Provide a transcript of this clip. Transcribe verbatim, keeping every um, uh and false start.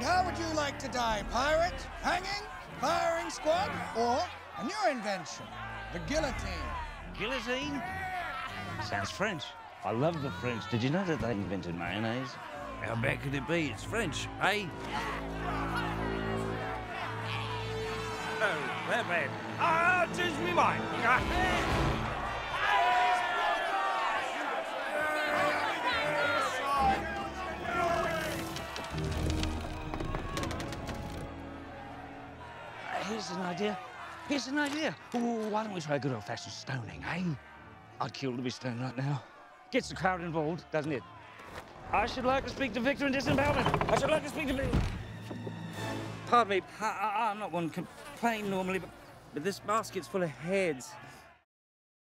And how would you like to die? Pirate, hanging, firing squad, or a new invention, the guillotine? Guillotine? Sounds French. I love the French. Did you know that they invented mayonnaise? How bad could it be? It's French, eh? Oh, that bad. Ah, oh, tis me mind. Here's an idea. Here's an idea. Ooh, why don't we try a good old-fashioned stoning, eh? I'd kill to be stoned right now. Gets the crowd involved, doesn't it? I should like to speak to Victor and disembowelment. I should like to speak to Victor. Pardon me, I, I, I'm not one to complain normally, but, but this basket's full of heads.